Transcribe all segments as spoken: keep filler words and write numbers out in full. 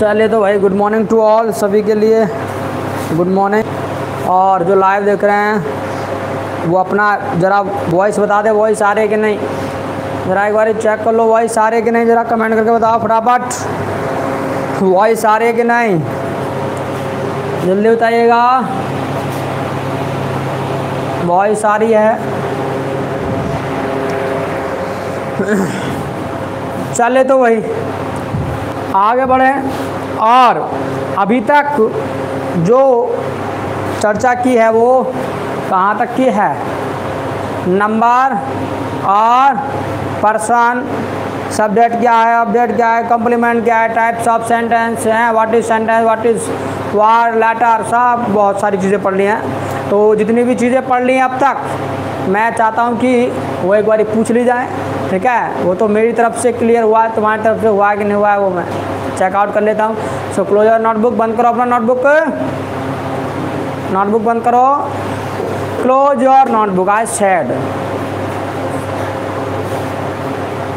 चले तो भाई गुड मॉर्निंग टू ऑल, सभी के लिए गुड मॉर्निंग। और जो लाइव देख रहे हैं वो अपना ज़रा वॉइस बता दे, वॉइस आ रही है कि नहीं, ज़रा एक बार चेक कर लो वॉइस आ रही है कि नहीं, ज़रा कमेंट करके बताओ फटाफट वॉइस आ रही है कि नहीं, जल्दी बताइएगा वॉइस आ रही है। चले तो वही आगे बढ़ें, और अभी तक जो चर्चा की है वो कहाँ तक की है, नंबर और पर्सन, सब्जेक्ट क्या है, ऑब्जेक्ट क्या है, कॉम्प्लीमेंट क्या है, टाइप्स ऑफ सेंटेंस हैं, what is sentence, what is war, letter, सब बहुत सारी चीज़ें पढ़ ली हैं। तो जितनी भी चीज़ें पढ़ ली हैं अब तक, मैं चाहता हूँ कि वो एक बार पूछ ली जाए, ठीक है। वो तो मेरी तरफ से क्लियर हुआ है, तुम्हारी तरफ से हुआ है कि नहीं हुआ है वो मैं चेकआउट कर लेता हूँ। सो क्लोज योर नोटबुक, बंद करो अपना नोटबुक, नोटबुक बंद करो, close your notebook. I said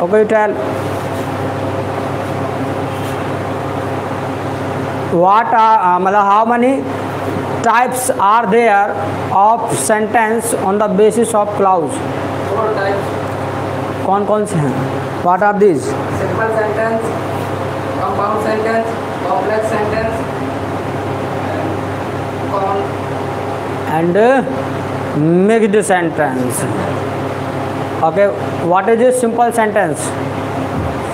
okay you tell what are, मतलब how many types are there of sentence on the basis of clause, कौन कौन से हैं, what are this, simple sentence, compound sentence, complex sentence and mixed sentence. Okay, what is simple sentence,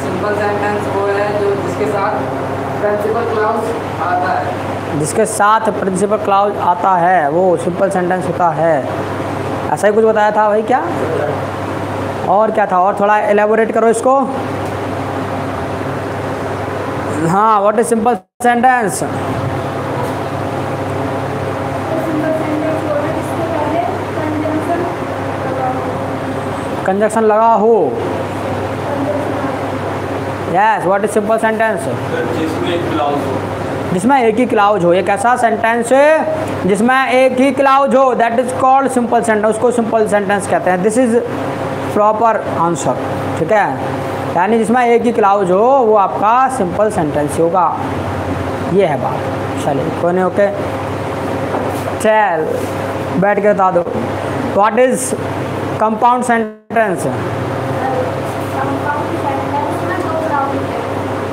simple sentence वो है जो जिसके साथ principal clause आता है, जिसके साथ प्रिंसिपल क्लॉज आता है वो सिंपल सेंटेंस होता है। ऐसा ही कुछ बताया था भाई, क्या और क्या था, और थोड़ा एलेबोरेट करो इसको। हाँ, what is simple sentence, conjunction लगा हो, yes, what is simple sentence, जिसमें एक ही क्लॉज हो, एक ऐसा सेंटेंस है जिसमें एक ही क्लॉज हो, that is called simple sentence, उसको सिंपल सेंटेंस कहते हैं। दिस इज प्रॉपर आंसर, ठीक है, यानी जिसमें एक ही क्लॉज हो वो आपका सिंपल सेंटेंस होगा, ये है बात। चलिए कोने, ओके चल बैठ के बता दो, व्हाट इज कंपाउंड सेंटेंस,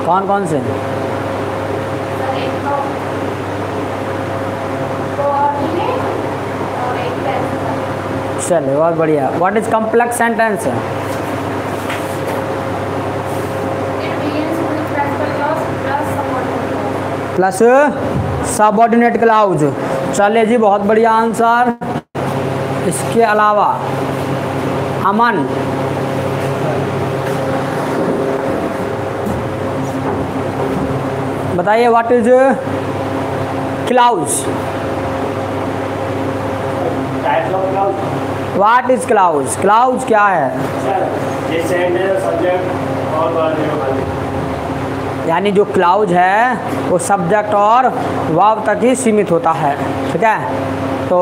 कौन कौन से, चलिए बहुत बढ़िया। What is complex sentence, plus subordinate clause. चलिए जी, बहुत बढ़िया आंसर। इसके अलावा अमन, बताइए what is clause, what is clause, clause क्या है, यानी जो क्लॉज है वो सब्जेक्ट और वर्ब तक ही सीमित होता है, ठीक है। तो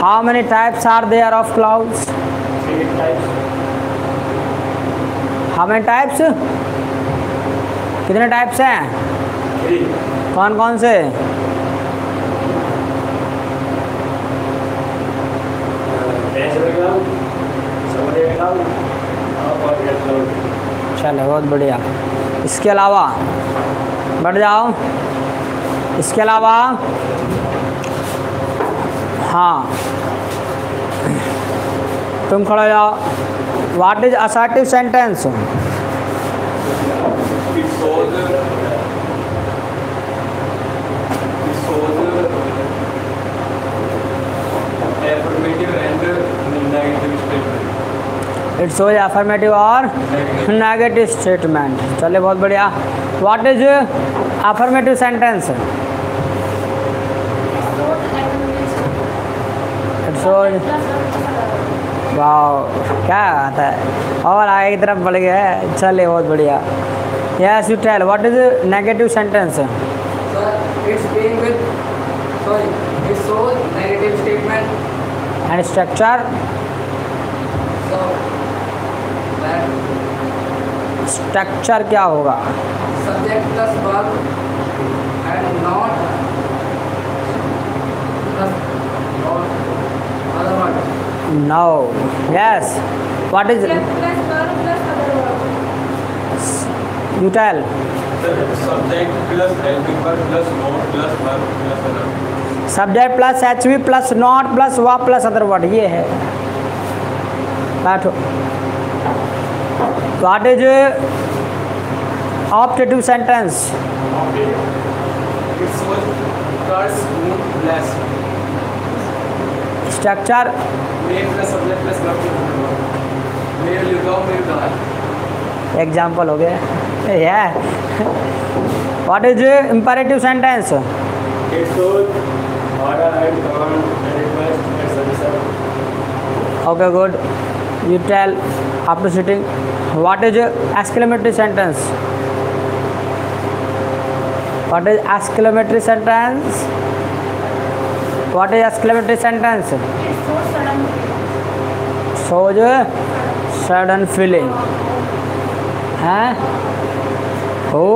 how many types are there of clause, how many types, कितने टाइप्स हैं, कौन कौन से, चलो बहुत बढ़िया। इसके अलावा बढ़ जाओ, इसके अलावा हाँ तुम खड़े हो जाओ। What is assertive sentence, it's all affirmative और नेगेटिव स्टेटमेंट। चलिए बहुत बढ़िया। What is affirmative sentence, it's all, wow क्या आता है, और आगे की तरफ बढ़ गया है। चलिए बहुत बढ़िया। Yes you tell what is negative sentence, it's being with, sorry it's all negative statement and structure, structure क्या होगा, subject plus verb and not trust or other one. No. Yes. What is it? You tell. Subject plus helper plus not plus verb plus other. Subject plus H V plus not plus verb plus other word. ये है. बैठो. What is optative sentence? Okay. This one cars move less. Structure. Main plus subject plus verb plus. Main you go, main die. Example हो गया. Yeah. What is imperative sentence? It should order and command and request and submission. Okay, good. You tell after sitting. What is exclamatory sentence? What is exclamatory sentence? What is exclamatory sentence? Shows sudden feeling. हैं? हो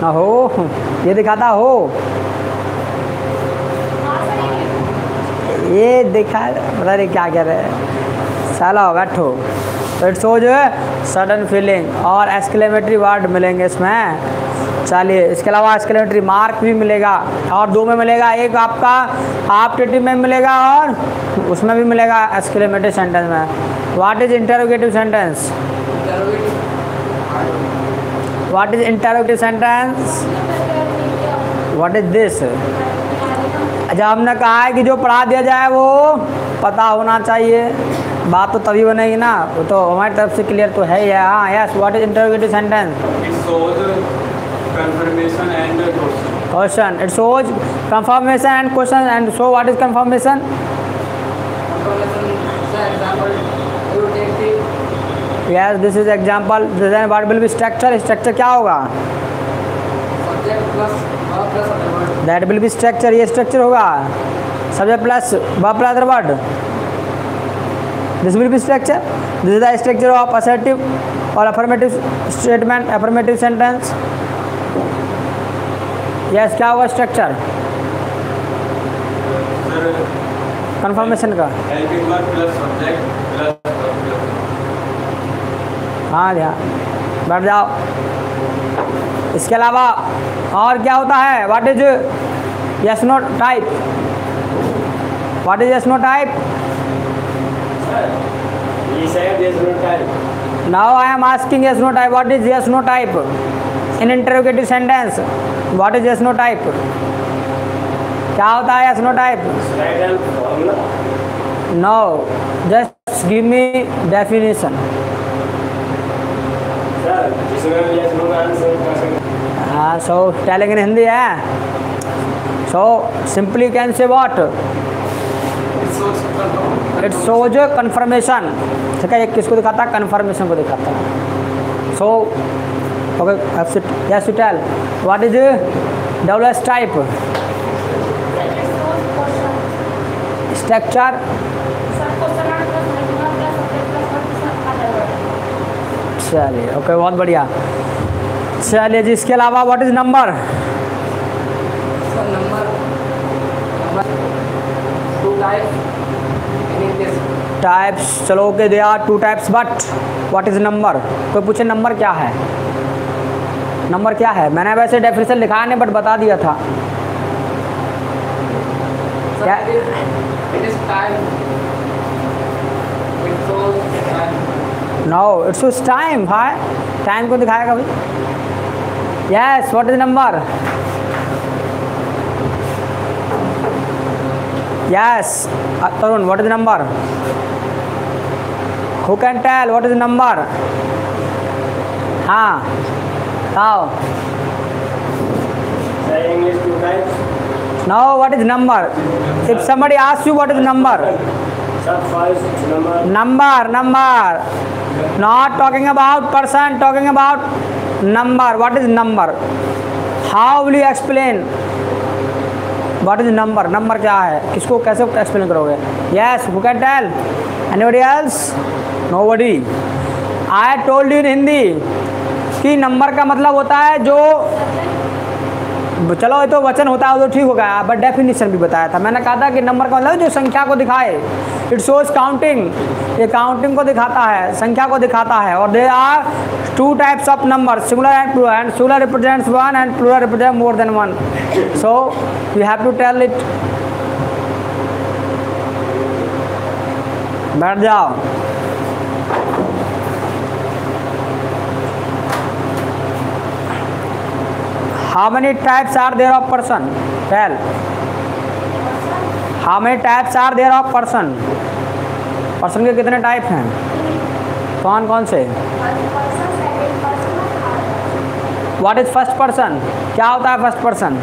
ना हो ये दिखाता हो ये दिखा पता नहीं क्या कह रहे हैं साला बैठो इट शोज सडन फीलिंग और एक्सक्लेमेटरी वर्ड मिलेंगे इसमें चलिए इसके अलावा एक्सक्लेमेटरी मार्क भी मिलेगा और दो में मिलेगा एक आपका ऑप्टेटिव में मिलेगा और उसमें भी मिलेगा एक्सक्लेमेटरी सेंटेंस में. What is interrogative sentence? What is interrogative sentence? What is this? अच्छा हमने कहा है कि जो पढ़ा दिया जाए वो पता होना चाहिए. बात तो तभी बनेगी ना वो तो हमारी तरफ से क्लियर तो है ही है. हाँ yes. What is interrogative sentence? It shows confirmation and question. It shows confirmation and question and so what is confirmation? Yes this is example. Then what will be structure? Structure क्या होगा? That will be structure. ये structure होगा subject plus verb plus other word. This will be structure. This is the structure of assertive or affirmative statement, affirmative sentence. Yes, क्या हुआ structure? Confirmation का. Helping verb plus subject plus verb. हाँ जा, बैठ जाओ. इसके अलावा और क्या होता है? What is yes no type? What is yes no type? He said yes no type. Now I am asking yes no type. What is yes no type? In interrogative sentence, what is yes no type? क्या होता है yes no type? No, just give me definition. Sir, इसमें yes no answer. हाँ, so telling in Hindi है. So simply can say what? It shows confirmation. ठीक है ये किसको दिखाता है? कन्फर्मेशन को दिखाता है. So okay yes you tell. What is double S type? Structure. चलिए ओके बहुत बढ़िया. चलिए जी इसके अलावा व्हाट इज नंबर? टाइप्स. चलो okay they are two types but what is number? कोई पूछे नंबर क्या है? नंबर क्या है? मैंने वैसे डेफिनेशन लिखा नहीं बट बता दिया था. क्या नो इट्स टाइम. हाँ टाइम को दिखाएगा भाई. Yes what is number? Yes, Tarun, what is the number? Who can tell what is the number? हाँ, how? Say English two times. Now what is number? If somebody asks you what is number? Number. Number, number. Not talking about person, talking about number. What is number? How will you explain? What is number? Number क्या है? किसको कैसे explain करोगे? Yes, who can tell? Anybody else? Nobody. I told you in Hindi कि number का मतलब होता है जो चलो ये तो वचन होता है तो ठीक हो गया, बट डेफिनेशन भी बताया था। मैंने कहा था कि नंबर का मतलब जो संख्या को दिखाए, इट शोज काउंटिंग, ये काउंटिंग को दिखाता है, संख्या को दिखाता है। और there are two types of number, singular and plural, and singular represents one and plural represent more than one. So you have to tell it. बैठ जाओ। How many types are there of person? Tell. How many types are there of person? Person के कितने type हैं? कौन कौन से? What is first person? क्या होता है first person?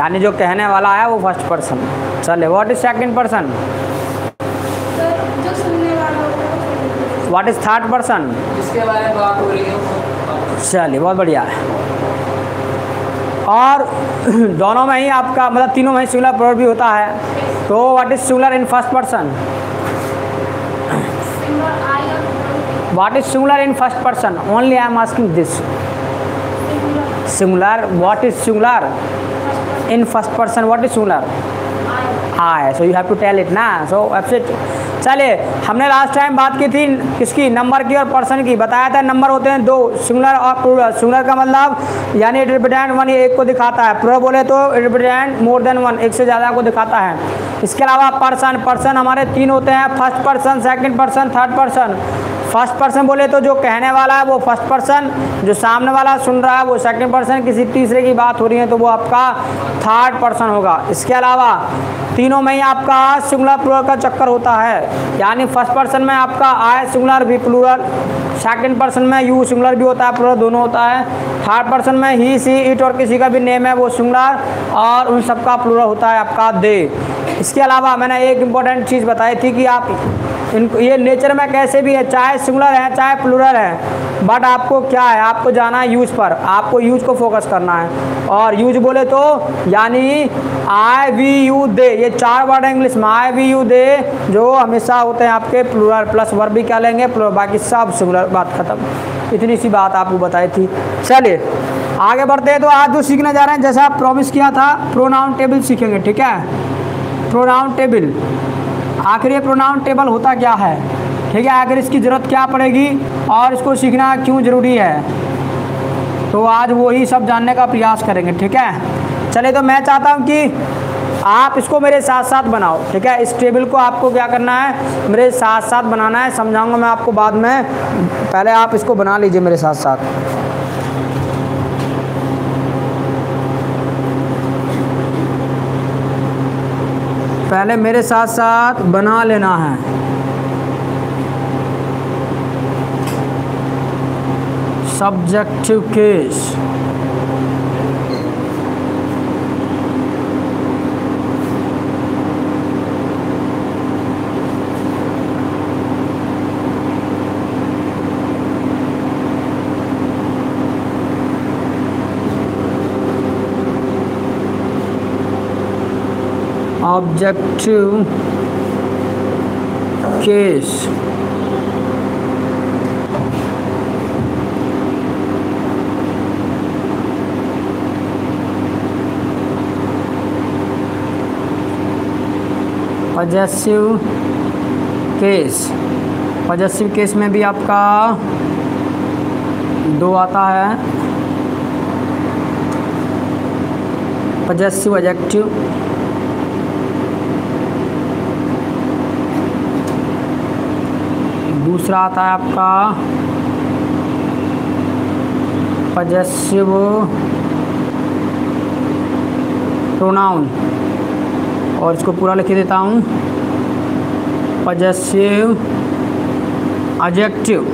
यानी जो कहने वाला है वो first person। चले। What is second person? What is third person? जिसके बारे में बात हो रही है। चलिए बहुत बढ़िया है। और दोनों में ही आपका मतलब तीनों में ही सिंगुलर प्लूरल भी होता है। तो what is singular in first person? What is singular in first person? Only I am asking this. Singular. What is singular in first person? What is singular? I. So you have to tell it ना। So that's it. चले। हमने last time बात की थी किसकी, number की और person की। बताया था नंबर होते हैं दो, सिंगुलर और प्लूरल। सिंगुलर का मतलब यानी इट रिप्रेजेंट वन, एक को दिखाता है। प्लूरल बोले तो it represent more than one, एक से ज़्यादा को दिखाता है। इसके अलावा पर्सन, पर्सन हमारे तीन होते हैं, first person, second person, third person. First person बोले तो जो कहने वाला है वो फर्स्ट पर्सन, जो सामने वाला सुन रहा है वो सेकंड पर्सन, किसी तीसरे की बात हो रही है तो वो आपका थर्ड पर्सन होगा। इसके अलावा तीनों में ही आपका सिंगुलर प्लूरल का चक्कर होता है। यानी फर्स्ट पर्सन में आपका आई सिंगुलर भी प्लूरल, सेकंड पर्सन में यू सिंगुलर भी होता है प्लूरल, दोनों होता है। थर्ड पर्सन में ही, सी, इट और किसी का भी नेम है वो सिंगुलर, और उन सबका प्लूरल होता है आपका दे। इसके अलावा मैंने एक इम्पॉर्टेंट चीज़ बताई थी कि आप इनको ये नेचर में कैसे भी है, चाहे सिंगुलर है चाहे प्लूरल है, बट आपको क्या है, आपको जाना है यूज पर, आपको यूज को फोकस करना है। और यूज बोले तो यानी आई वी यू दे, ये चार वर्ड इंग्लिश में, आई वी यू दे जो हमेशा होते हैं आपके प्लूरल, प्लस वर्ड भी क्या लेंगे प्लूरल, बाकी सब सिंगुलर। बात खत्म। इतनी सी बात आपको बताई थी। चलिए आगे बढ़ते हैं। तो आज जो सीखने जा रहे हैं, जैसा प्रॉमिस किया था, प्रोनाउन टेबल सीखेंगे। ठीक है, प्रोनाउन टेबल, आखिर ये प्रोनाउन टेबल होता क्या है, ठीक है, आखिर इसकी ज़रूरत क्या पड़ेगी और इसको सीखना क्यों ज़रूरी है, तो आज वही सब जानने का प्रयास करेंगे। ठीक है, चलिए। तो मैं चाहता हूँ कि आप इसको मेरे साथ साथ बनाओ। ठीक है, इस टेबल को आपको क्या करना है, मेरे साथ साथ बनाना है। समझाऊंगा मैं आपको बाद में, पहले आप इसको बना लीजिए मेरे साथ साथ। पहले मेरे साथ साथ बना लेना है। Subjective case, objective case, possessive case. Possessive case में भी आपका दो आता है, पजेसिव एडजेक्टिव, दूसरा आता है आपका पजेसिव प्रोनाउन, और इसको पूरा लिख देता हूँ, पजेसिव एडजेक्टिव।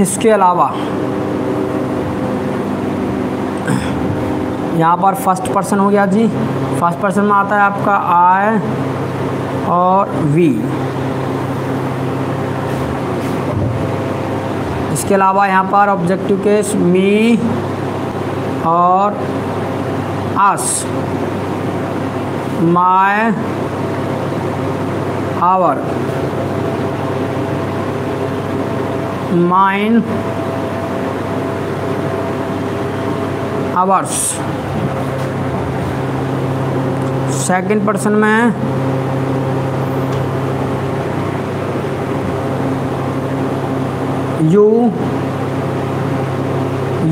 इसके अलावा यहाँ पर फर्स्ट पर्सन हो गया जी, फर्स्ट पर्सन में आता है आपका आई और वी। इसके अलावा यहाँ पर ऑब्जेक्टिव केस मी और us, my, our, nine hours। Second person में है यू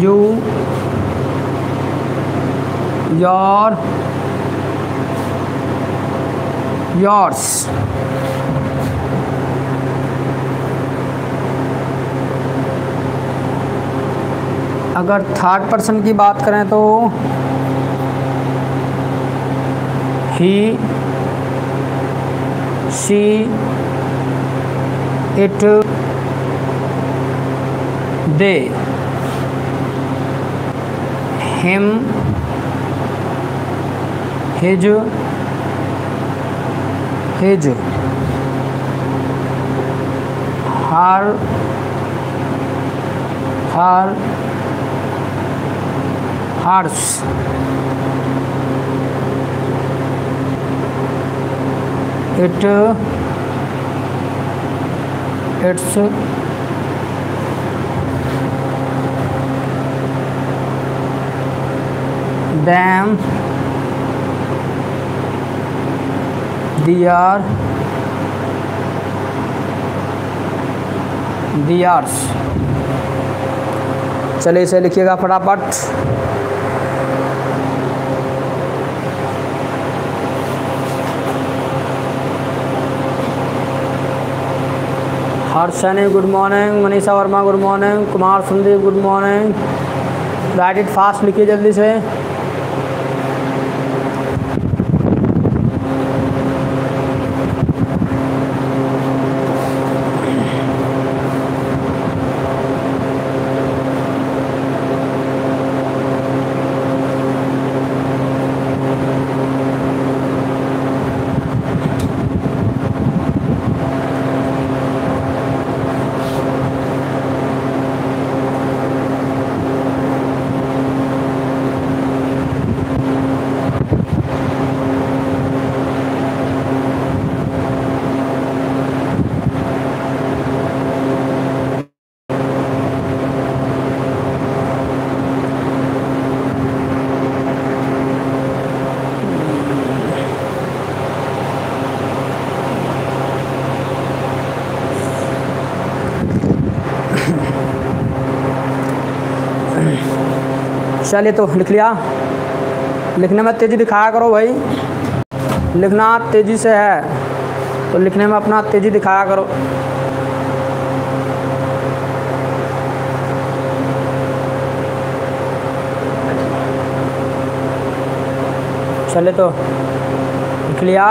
यू योर योर्स। अगर थर्ड पर्सन की बात करें तो he she it they him his his her her hers. It its them their theirs। चलिए इसे लिखिएगा फटाफट। Harshani good morning, Manisha Verma good morning, Kumar Sandeep good morning. Right it fast लिखिए जल्दी से। चलिए तो लिख लिया। लिखने में तेज़ी दिखाया करो भाई, लिखना तेज़ी से है तो लिखने में अपना तेज़ी दिखाया करो। चलिए तो लिख लिया।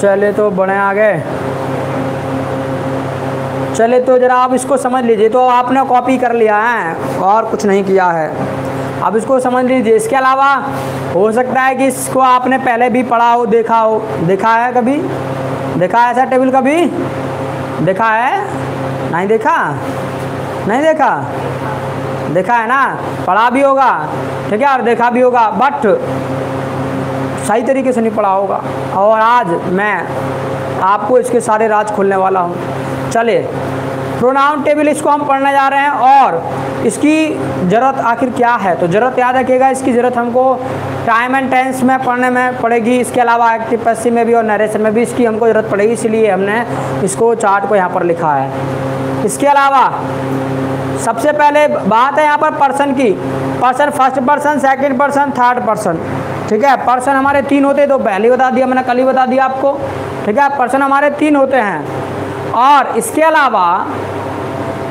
चलिए तो बढ़े आगे। चले तो ज़रा आप इसको समझ लीजिए। तो आपने कॉपी कर लिया है और कुछ नहीं किया है, अब इसको समझ लीजिए। इसके अलावा हो सकता है कि इसको आपने पहले भी पढ़ा हो, देखा हो। देखा है कभी? देखा है ऐसा टेबल कभी? देखा है? नहीं देखा? नहीं देखा? देखा है ना, पढ़ा भी होगा ठीक है और देखा भी होगा, बट सही तरीके से नहीं पढ़ा होगा। और आज मैं आपको इसके सारे राज खोलने वाला हूँ। चले प्रोनाउन टेबल इसको हम पढ़ने जा रहे हैं और इसकी ज़रूरत आखिर क्या है, तो ज़रूरत याद रखिएगा। इसकी ज़रूरत हमको टाइम एंड टेंस में पढ़ने में पड़ेगी, इसके अलावा एक्टिव पैसिव में भी और नरेशन में भी इसकी हमको ज़रूरत पड़ेगी, इसलिए हमने इसको चार्ट को यहाँ पर लिखा है। इसके अलावा सबसे पहले बात है यहाँ पर पर्सन की। Person first person, second person, third person ठीक है। पर्सन हमारे तीन होते हैं, तो पहले बता दिया मैंने, कल ही बता दिया आपको ठीक है। पर्सन हमारे तीन होते हैं और इसके अलावा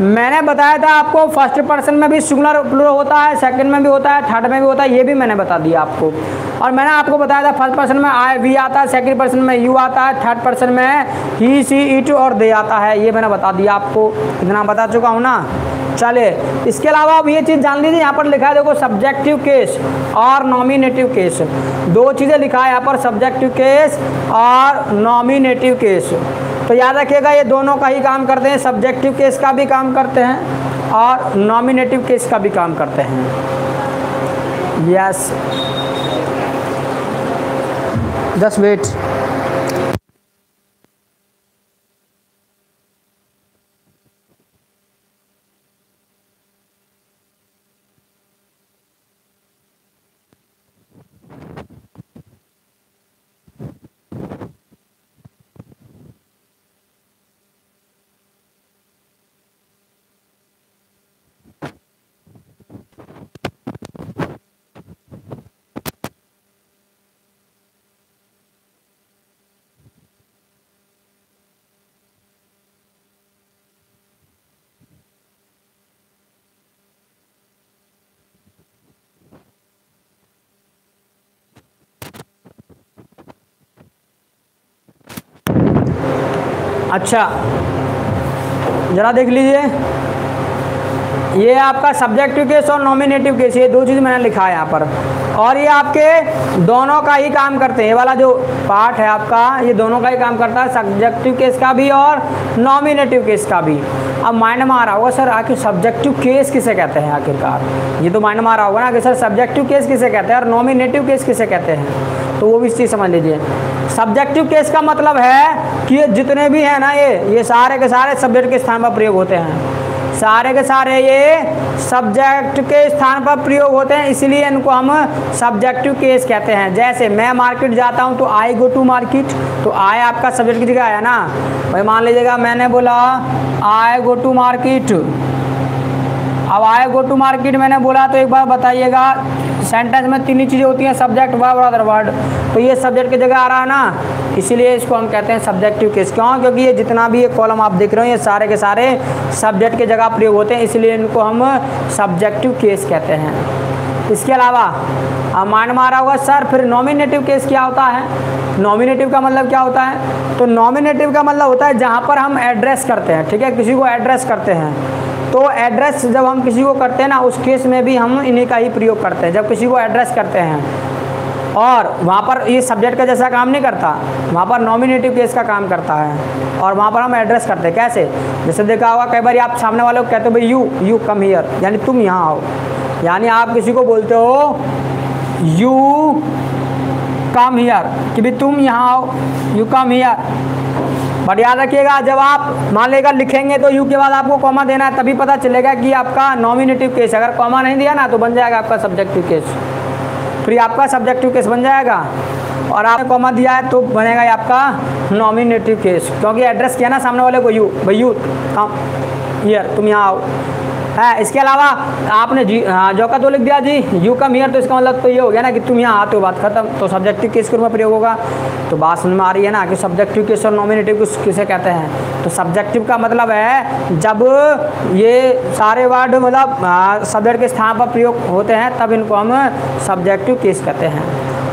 मैंने बताया था आपको फर्स्ट पर्सन में भी सिंगुलर प्लूरल होता है, सेकंड में भी होता है, थर्ड में भी होता है, ये भी मैंने बता दिया आपको। और मैंने आपको बताया था फर्स्ट पर्सन में आई वी आता है, सेकंड पर्सन में यू आता है, थर्ड पर्सन में ही सी इट और दे आता है, ये मैंने बता दिया आपको। इतना बता चुका हूँ ना। चले इसके अलावा अब ये चीज़ जान लीजिए, यहाँ पर लिखा है देखो सब्जेक्टिव केस और नॉमिनेटिव केस, दो चीज़ें लिखा है यहाँ पर, सब्जेक्टिव केस और नॉमिनेटिव केस। तो याद रखिएगा ये दोनों का ही काम करते हैं, सब्जेक्टिव केस का भी काम करते हैं और नॉमिनेटिव केस का भी काम करते हैं। Yes just wait. अच्छा ज़रा देख लीजिए, ये आपका सब्जेक्टिव केस और नॉमिनेटिव केस, ये दो चीज़ मैंने लिखा है यहाँ पर, और ये आपके दोनों का ही काम करते हैं। ये वाला जो पार्ट है आपका, ये दोनों का ही काम करता है, सब्जेक्टिव केस का भी और नॉमिनेटिव केस का भी। अब माइंड में आ रहा होगा सर आखिर सब्जेक्टिव केस किसे कहते हैं, आखिरकार ये तो माइंड में आ रहा होगा ना कि सर सब्जेक्टिव केस किसे कहते हैं और नॉमिनेटिव केस किसे कहते हैं, तो वो भी इस चीज़ समझ लीजिए। सब्जेक्टिव केस का मतलब है कि ये जितने भी हैं ना, ये ये सारे के सारे सब्जेक्ट के स्थान पर प्रयोग होते हैं, सारे के सारे ये सब्जेक्ट के स्थान पर प्रयोग होते हैं, इसलिए इनको हम सब्जेक्टिव केस कहते हैं। जैसे मैं मार्केट जाता हूँ तो आई गो टू मार्केट, तो आई आपका सब्जेक्ट की जगह है ना भाई। मान लीजिएगा मैंने बोला आई गो टू मार्केट, अब आई गो टू मार्केट मैंने बोला, तो एक बार बताइएगा सेंटेंस में तीन ही चीज़ें होती हैं, सब्जेक्ट वर्ब और अदर वर्ड, तो ये सब्जेक्ट की जगह आ रहा है ना, इसीलिए इसको हम कहते हैं सब्जेक्टिव केस। क्यों? क्योंकि ये जितना भी ये कॉलम आप देख रहे हो ये सारे के सारे सब्जेक्ट की जगह प्रयोग होते हैं, इसलिए इनको हम सब्जेक्टिव केस कहते हैं। इसके अलावा अब माइंड मारा होगा सर फिर नॉमिनेटिव केस क्या होता है, नॉमिनेटिव का मतलब क्या होता है, तो नॉमिनेटिव का मतलब होता है जहाँ पर हम एड्रेस करते हैं, ठीक है, किसी को एड्रेस करते हैं, तो एड्रेस जब हम किसी को करते हैं ना उस केस में भी हम इन्हीं का ही प्रयोग करते हैं। जब किसी को एड्रेस करते हैं और वहाँ पर ये सब्जेक्ट का जैसा काम नहीं करता, वहाँ पर नॉमिनेटिव केस का काम करता है, और वहाँ पर हम एड्रेस करते हैं। कैसे? जैसे देखा होगा कई बार आप सामने वाले को कहते हो भाई यू यू कम हियर, यानी तुम यहाँ आओ, यानी आप किसी को बोलते हो यू कम हियर कि भाई तुम यहाँ आओ, यू कम हियर। बट याद रखिएगा जब आप मान लेगा लिखेंगे तो यू के बाद आपको कॉमा देना है, तभी पता चलेगा कि आपका नॉमिनेटिव केस। अगर कॉमा नहीं दिया ना तो बन जाएगा आपका सब्जेक्टिव केस, फिर आपका सब्जेक्टिव केस बन जाएगा, और आपने कॉमा दिया है तो बनेगा आपका नॉमिनेटिव केस, क्योंकि एड्रेस किया ना सामने वाले को यू, भाई यू कम हियर, तुम यहाँ आओ है। इसके अलावा आपने जी हाँ जो का तो लिख दिया जी यू कम हियर, तो इसका मतलब तो ये हो गया ना कि तुम यहाँ आते हो, बात खत्म, तो सब्जेक्टिव केस के रूप में प्रयोग होगा। तो बात समझ में आ रही है ना कि सब्जेक्टिव केस और नॉमिनेटिव केस किसे कहते हैं। तो सब्जेक्टिव का मतलब है जब ये सारे वर्ड मतलब सब्जेक्ट के स्थान पर प्रयोग होते हैं तब इनको हम सब्जेक्टिव केस कहते हैं,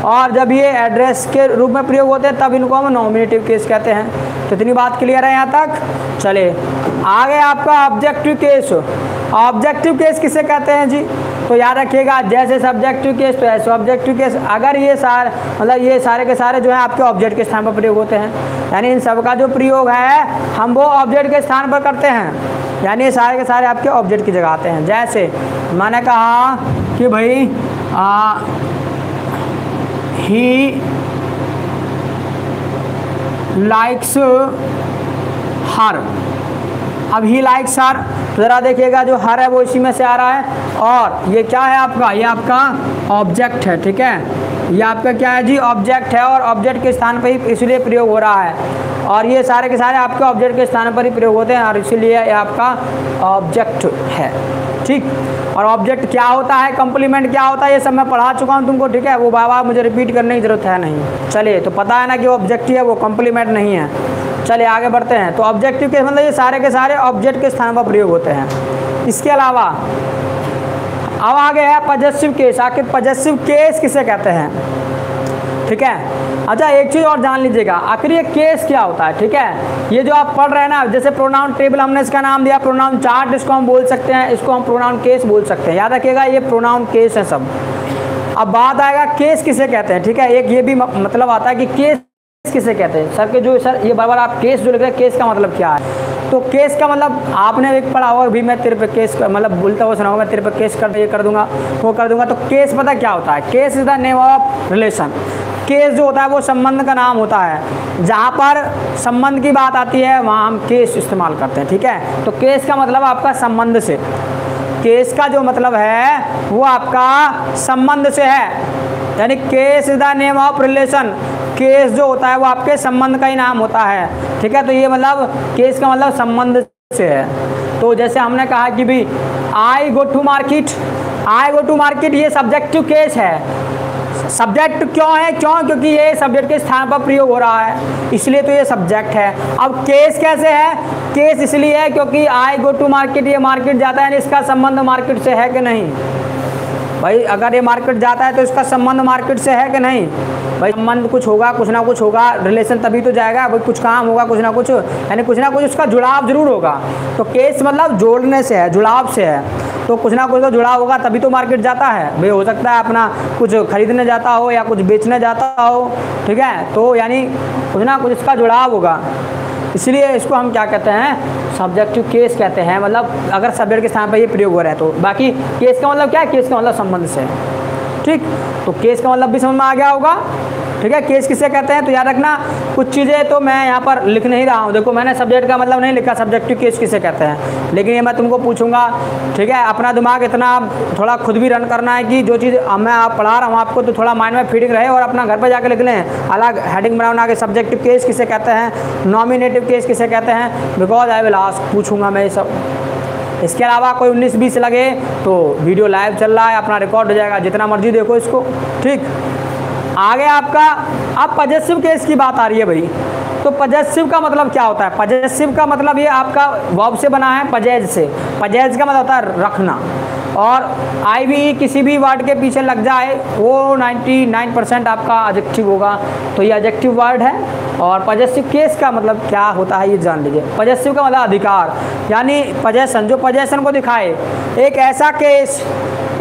और जब ये एड्रेस के रूप में प्रयोग होते हैं तब इनको हम नॉमिनेटिव केस कहते हैं। तो इतनी बात क्लियर है यहाँ तक। चले आगे आपका ऑब्जेक्टिव केस। ऑब्जेक्टिव केस किसे कहते हैं जी? तो याद रखिएगा जैसे सब्जेक्टिव केस तो ऐसे ऑब्जेक्टिव केस। अगर ये सारे मतलब ये सारे के सारे जो है आपके ऑब्जेक्ट के स्थान पर प्रयोग होते हैं, यानी इन सब का जो प्रयोग है हम वो ऑब्जेक्ट के स्थान पर करते हैं, यानी ये सारे के सारे आपके ऑब्जेक्ट की जगह आते हैं। जैसे मैंने कहा कि भाई आ, ही लाइक्स हर, अब ही लाइक्स हर, ज़रा देखिएगा जो हर है वो इसी में से आ रहा है, और ये क्या है आपका, ये आपका ऑब्जेक्ट है, ठीक है, ये आपका क्या है जी ऑब्जेक्ट है, और ऑब्जेक्ट के स्थान पर ही इसलिए प्रयोग हो रहा है, और ये सारे के सारे आपके ऑब्जेक्ट के स्थान पर ही प्रयोग होते हैं, और इसीलिए ये आपका ऑब्जेक्ट है, ठीक। और ऑब्जेक्ट क्या होता है, कॉम्प्लीमेंट क्या होता है, ये सब मैं पढ़ा चुका हूँ तुमको, ठीक है, वो बाबा मुझे रिपीट करने की ज़रूरत है नहीं। चलिए तो पता है ना कि वो ऑब्जेक्ट ही है, वो कॉम्प्लीमेंट नहीं है। चलिए आगे बढ़ते हैं। तो ऑब्जेक्टिव केस मतलब ये सारे के सारे ऑब्जेक्ट के स्थान पर प्रयोग होते हैं। इसके अलावा अब आगे है पजेसिव केस। आखिर पजेसिव केस किसे कहते हैं, ठीक है। अच्छा एक चीज़ और जान लीजिएगा, आखिर ये केस क्या होता है, ठीक है। ये जो आप पढ़ रहे हैं ना, जैसे प्रोनाउन टेबल हमने इसका नाम दिया, प्रोनाउन चार्ट इसको हम बोल सकते हैं, इसको हम प्रोनाउन केस बोल सकते हैं। याद रखिएगा ये प्रोनाउन केस है सब। अब बात आएगा केस किसे कहते हैं, ठीक है। एक ये भी मतलब आता है कि केस किसे कहते हैं। सर के जो सर ये बार बार आप केस जो लिख रहे हैं, केस का मतलब क्या है? तो केस का मतलब आपने एक पढ़ा होगा भी, मैं तेरे पे केस मतलब बोलता हुआ सुना होगा, मैं तेरे पे केस कर ये कर दूंगा वो कर दूंगा। तो केस पता क्या होता है? Case is the name of relation. Case जो होता है वो संबंध का नाम होता है, जहाँ पर संबंध की बात आती है वहाँ हम केस इस्तेमाल करते हैं, ठीक है। तो केस का मतलब आपका संबंध से, केस का जो मतलब है वो आपका संबंध से है, यानी case is the name of relation. Case जो होता है वो आपके संबंध का ही नाम होता है, ठीक है। तो ये मतलब केस का मतलब संबंध से है। तो जैसे हमने कहा कि भी I go to market, I go to market ये सब्जेक्टिव केस है। सब्जेक्ट क्यों है? क्यों क्योंकि ये सब्जेक्ट के स्थान पर प्रयोग हो रहा है, इसलिए तो ये सब्जेक्ट है। अब केस कैसे है? केस इसलिए है क्योंकि आई गो टू मार्केट, ये मार्केट जाता है, इसका संबंध मार्केट से है कि नहीं। भाई अगर ये मार्केट जाता है तो इसका संबंध मार्केट से है कि नहीं। भाई संबंध कुछ होगा, कुछ ना कुछ होगा, रिलेशन तभी तो जाएगा भाई, कुछ काम होगा, कुछ ना कुछ, यानी कुछ ना कुछ उसका जुड़ाव जरूर होगा। तो केस मतलब जोड़ने से है, जुड़ाव से है, तो कुछ ना कुछ तो जुड़ाव होगा तभी तो मार्केट जाता है भाई। हो सकता है अपना कुछ खरीदने जाता हो या कुछ बेचने जाता हो, ठीक है, तो यानी कुछ ना कुछ इसका जुड़ाव होगा, इसलिए इसको हम क्या कहते हैं, सब्जेक्टिव केस कहते हैं। मतलब अगर सब्जेक्ट के स्थान पर ये प्रयोग हो रहा है तो। बाकी केस का मतलब क्या है, केस का मतलब संबंध से, ठीक। तो केस का मतलब भी समझ में आ गया होगा, ठीक है। केस किसे कहते हैं तो याद रखना, कुछ चीज़ें तो मैं यहाँ पर लिख नहीं रहा हूँ, देखो मैंने सब्जेक्ट का मतलब नहीं लिखा, सब्जेक्टिव केस किसे कहते हैं, लेकिन ये मैं तुमको पूछूंगा, ठीक है। अपना दिमाग इतना थोड़ा खुद भी रन करना है कि जो चीज़ मैं आप पढ़ा रहा हूँ आपको तो थोड़ा माइंड में फीडिंग रहे, और अपना घर पर जाकर लिख लें, अलग हेडिंग बनाना कि सब्जेक्टिव केस किसे कहते हैं, नॉमिनेटिव केस किसे कहते हैं, बिकॉज आई विल आस्क, पूछूंगा मैं ये सब। इसके अलावा कोई उन्नीस बीस लगे तो वीडियो लाइव चल रहा है, अपना रिकॉर्ड हो जाएगा, जितना मर्जी देखो इसको, ठीक। आगे आपका अब पजेसिव केस की बात आ रही है भाई, तो पजेसिव का मतलब क्या होता है, पजेसिव का मतलब ये आपका वर्ब से बना है, पजेज से, पजेज का मतलब होता है रखना, और आई वी ई किसी भी वर्ड के पीछे लग जाए वो निन्यानवे परसेंट आपका एडजेक्टिव होगा, तो ये एडजेक्टिव वर्ड है। और पजेसिव केस का मतलब क्या होता है ये जान लीजिए। पजेसिव का मतलब अधिकार, यानी पजेसन, जो पजेसन को दिखाए, एक ऐसा केस,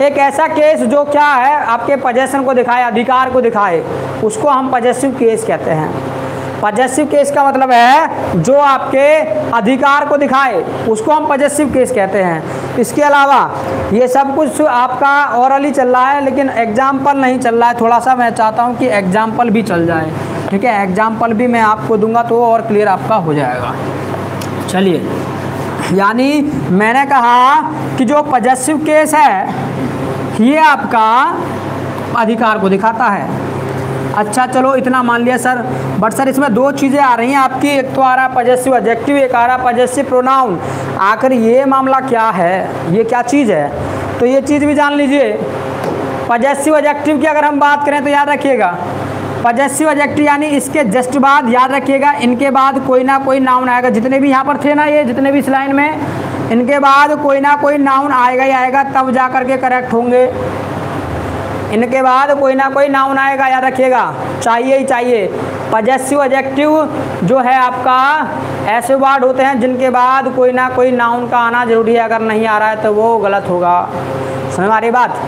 एक ऐसा केस जो क्या है आपके पजेसन को दिखाए, अधिकार को दिखाए, उसको हम पजेसिव केस कहते हैं। पजेसिव केस का मतलब है जो आपके अधिकार को दिखाए, उसको हम पजेसिव केस कहते हैं। इसके अलावा ये सब कुछ आपका ओरली चल रहा है, लेकिन एग्जाम्पल नहीं चल रहा है, थोड़ा सा मैं चाहता हूँ कि एग्जाम्पल भी चल जाए, ठीक है। एग्जाम्पल भी मैं आपको दूंगा तो और क्लियर आपका हो जाएगा। चलिए, यानी मैंने कहा कि जो पजेसिव केस है ये आपका अधिकार को दिखाता है। अच्छा चलो इतना मान लिया सर, बट सर इसमें दो चीज़ें आ रही हैं आपकी, एक तो आ रहा पजेसिव एडजेक्टिव, एक आ रहा पजेसिव प्रोनाउन, आखिर ये मामला क्या है, ये क्या चीज़ है, तो ये चीज़ भी जान लीजिए। पजेसिव एडजेक्टिव की अगर हम बात करें तो याद रखिएगा पजेसिव एडजेक्टिव यानी इसके जस्ट बाद, याद रखिएगा इनके बाद कोई ना कोई नाउन आएगा, जितने भी यहाँ पर थे ना ये, जितने भी इस लाइन में, इनके बाद कोई ना कोई नाउन आएगा ही आएगा, तब जा कर के करेक्ट होंगे। इनके बाद कोई ना कोई नाउन आएगा, याद रखिएगा, चाहिए ही चाहिए। पजेसिव एडजेक्टिव जो है आपका ऐसे वर्ड होते हैं जिनके बाद कोई ना कोई नाउन का आना जरूरी है, अगर नहीं आ रहा है तो वो गलत होगा, समझ आ रही बात।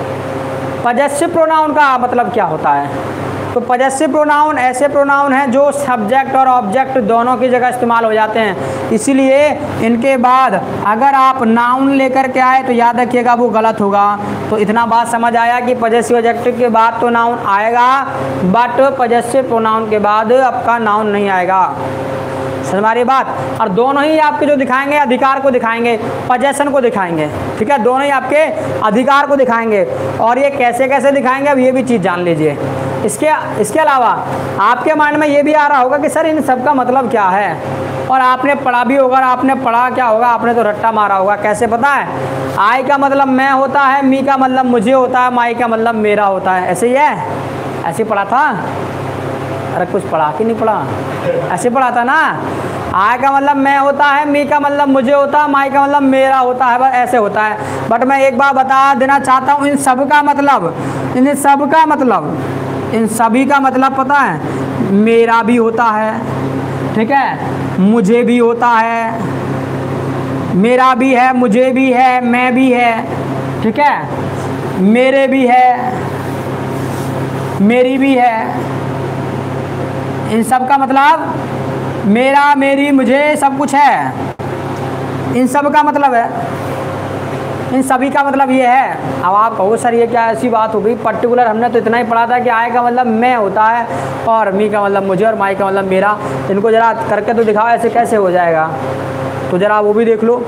पजेसिव प्रोनाउन का मतलब क्या होता है, तो पजेसिव प्रोनाउन ऐसे प्रोनाउन हैं जो सब्जेक्ट और ऑब्जेक्ट दोनों की जगह इस्तेमाल हो जाते हैं, इसीलिए इनके बाद अगर आप नाउन लेकर के आए तो याद रखिएगा वो गलत होगा। तो इतना बात समझ आया कि पजेसिव एडजेक्टिव के बाद तो नाउन आएगा, बट पजेसिव प्रोनाउन के बाद आपका नाउन नहीं आएगा, समझ आ रही बात। और दोनों ही आपके जो दिखाएंगे अधिकार को दिखाएंगे, पजेसन को दिखाएंगे, ठीक है, दोनों ही आपके अधिकार को दिखाएंगे। और ये कैसे कैसे दिखाएंगे अब ये भी चीज़ जान लीजिए। इसके इसके अलावा आपके माइंड में ये भी आ रहा होगा कि सर इन सब का मतलब क्या है, और आपने पढ़ा भी होगा, आपने पढ़ा क्या होगा, आपने तो रट्टा मारा होगा, कैसे पता है, आई का मतलब मैं होता है, मी का मतलब मुझे होता है, माई का मतलब मेरा होता है, ऐसे ही है, ऐसे पढ़ा था, अरे कुछ पढ़ा कि नहीं पढ़ा, ऐसे पढ़ा था ना, आई का मतलब मैं होता है, मी का मतलब मुझे होता है, माई का मतलब मेरा होता है, बस ऐसे होता है। बट मैं एक बार बता देना चाहता हूँ, इन सब का मतलब, इन सब का मतलब, इन सभी का मतलब पता है, मेरा भी होता है, ठीक है, मुझे भी होता है, मेरा भी है, मुझे भी है, मैं भी है, ठीक है, मेरे भी है, मेरी भी है, इन सब का मतलब मेरा, मेरी, मुझे, सब कुछ है, इन सब का मतलब है, इन सभी का मतलब ये है। अब आप कहो सर ये क्या ऐसी बात हो गई, पर्टिकुलर हमने तो इतना ही पढ़ा था कि आय का मतलब मैं होता है, और मी का मतलब मुझे, और माई का मतलब मेरा, इनको ज़रा करके तो दिखाओ ऐसे कैसे हो जाएगा, तो जरा वो भी देख लो।